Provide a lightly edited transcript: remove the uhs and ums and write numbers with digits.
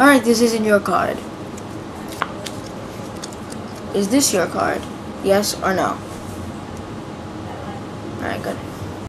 Alright, this isn't your card. Is this your card? Yes or no?